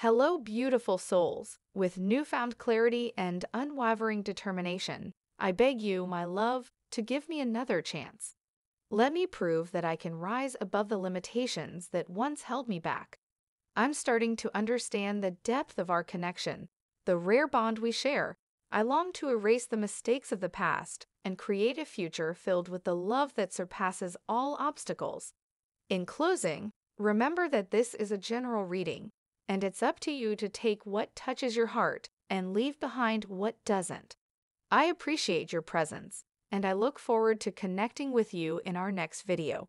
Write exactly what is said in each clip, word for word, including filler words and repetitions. Hello, beautiful souls. With newfound clarity and unwavering determination, I beg you, my love, to give me another chance. Let me prove that I can rise above the limitations that once held me back. I'm starting to understand the depth of our connection, the rare bond we share. I long to erase the mistakes of the past and create a future filled with the love that surpasses all obstacles. In closing, remember that this is a general reading, and it's up to you to take what touches your heart and leave behind what doesn't. I appreciate your presence, and I look forward to connecting with you in our next video.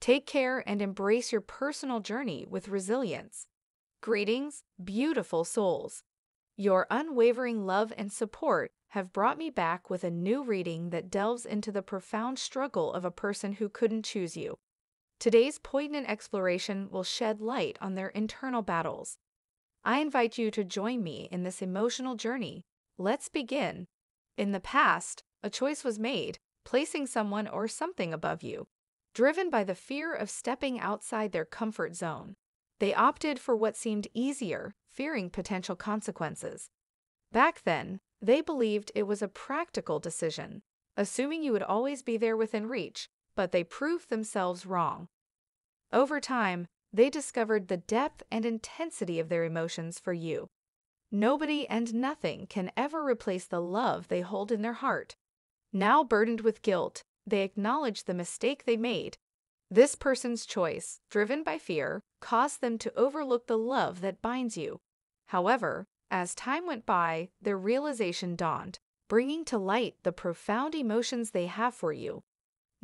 Take care and embrace your personal journey with resilience. Greetings, beautiful souls. Your unwavering love and support have brought me back with a new reading that delves into the profound struggle of a person who couldn't choose you. Today's poignant exploration will shed light on their internal battles. I invite you to join me in this emotional journey. Let's begin. In the past, a choice was made, placing someone or something above you. Driven by the fear of stepping outside their comfort zone, they opted for what seemed easier, fearing potential consequences. Back then, they believed it was a practical decision, assuming you would always be there within reach, but they proved themselves wrong. Over time, they discovered the depth and intensity of their emotions for you. Nobody and nothing can ever replace the love they hold in their heart. Now burdened with guilt, they acknowledge the mistake they made. This person's choice, driven by fear, caused them to overlook the love that binds you. However, as time went by, their realization dawned, bringing to light the profound emotions they have for you.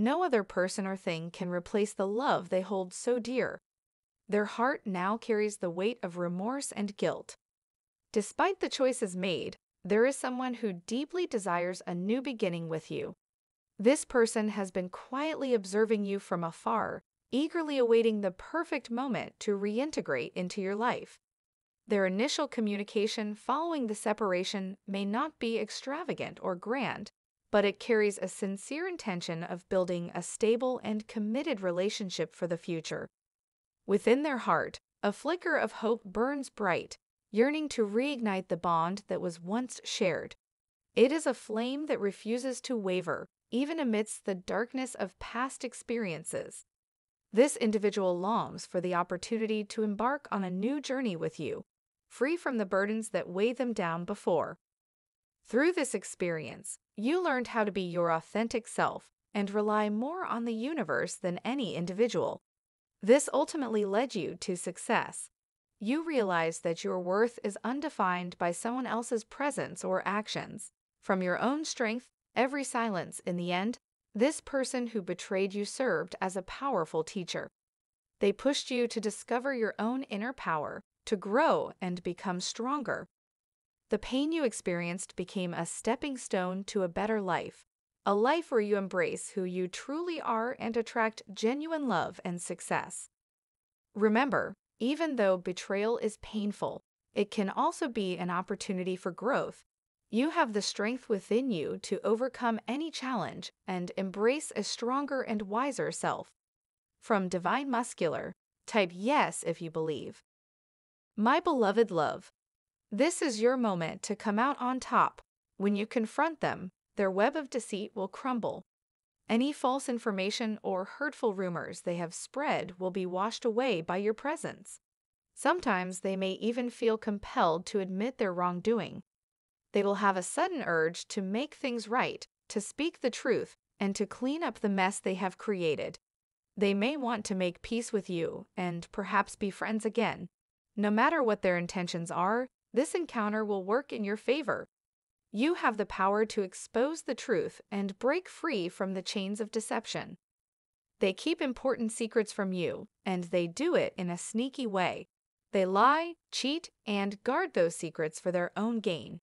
No other person or thing can replace the love they hold so dear. Their heart now carries the weight of remorse and guilt. Despite the choices made, there is someone who deeply desires a new beginning with you. This person has been quietly observing you from afar, eagerly awaiting the perfect moment to reintegrate into your life. Their initial communication following the separation may not be extravagant or grand, but it carries a sincere intention of building a stable and committed relationship for the future. Within their heart, a flicker of hope burns bright, yearning to reignite the bond that was once shared. It is a flame that refuses to waver, even amidst the darkness of past experiences. This individual longs for the opportunity to embark on a new journey with you, free from the burdens that weighed them down before. Through this experience, you learned how to be your authentic self and rely more on the universe than any individual. This ultimately led you to success. You realize that your worth is undefined by someone else's presence or actions. From your own strength, every silence, in the end, this person who betrayed you served as a powerful teacher. They pushed you to discover your own inner power, to grow and become stronger. The pain you experienced became a stepping stone to a better life, a life where you embrace who you truly are and attract genuine love and success. Remember, even though betrayal is painful, it can also be an opportunity for growth. You have the strength within you to overcome any challenge and embrace a stronger and wiser self. From Divine Masculine, type yes if you believe. My beloved love, this is your moment to come out on top. When you confront them, their web of deceit will crumble. Any false information or hurtful rumors they have spread will be washed away by your presence. Sometimes they may even feel compelled to admit their wrongdoing. They will have a sudden urge to make things right, to speak the truth, and to clean up the mess they have created. They may want to make peace with you and perhaps be friends again. No matter what their intentions are, this encounter will work in your favor. You have the power to expose the truth and break free from the chains of deception. They keep important secrets from you, and they do it in a sneaky way. They lie, cheat, and guard those secrets for their own gain.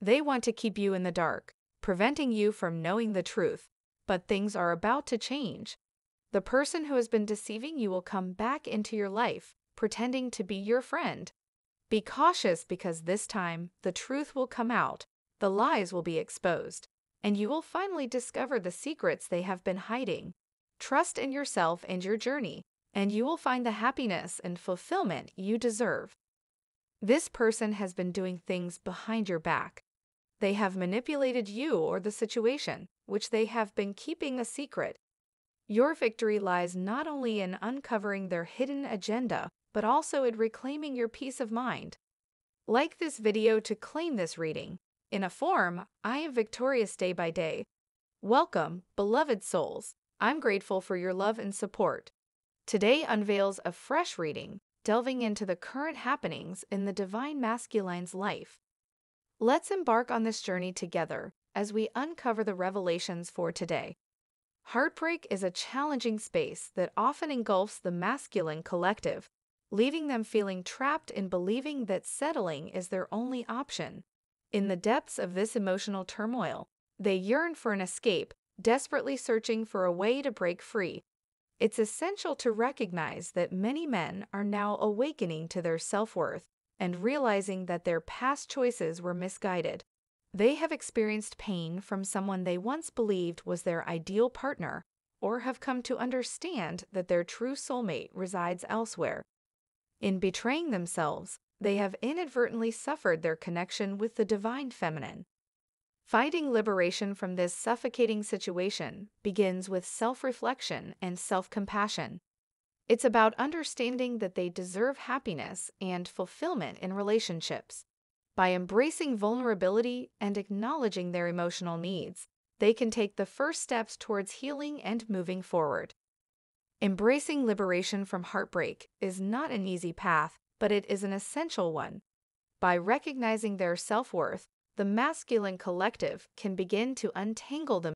They want to keep you in the dark, preventing you from knowing the truth, but things are about to change. The person who has been deceiving you will come back into your life, pretending to be your friend. Be cautious, because this time, the truth will come out, the lies will be exposed, and you will finally discover the secrets they have been hiding. Trust in yourself and your journey, and you will find the happiness and fulfillment you deserve. This person has been doing things behind your back. They have manipulated you or the situation, which they have been keeping a secret. Your victory lies not only in uncovering their hidden agenda, but also in reclaiming your peace of mind. Like this video to claim this reading. In a form, I am victorious day by day. Welcome, beloved souls. I'm grateful for your love and support. Today unveils a fresh reading, delving into the current happenings in the divine masculine's life. Let's embark on this journey together as we uncover the revelations for today. Heartbreak is a challenging space that often engulfs the masculine collective, leaving them feeling trapped in believing that settling is their only option. In the depths of this emotional turmoil, they yearn for an escape, desperately searching for a way to break free. It's essential to recognize that many men are now awakening to their self-worth and realizing that their past choices were misguided. They have experienced pain from someone they once believed was their ideal partner, or have come to understand that their true soulmate resides elsewhere. In betraying themselves, they have inadvertently suffered their connection with the divine feminine. Finding liberation from this suffocating situation begins with self-reflection and self-compassion. It's about understanding that they deserve happiness and fulfillment in relationships. By embracing vulnerability and acknowledging their emotional needs, they can take the first steps towards healing and moving forward. Embracing liberation from heartbreak is not an easy path, but it is an essential one. By recognizing their self-worth, the masculine collective can begin to untangle the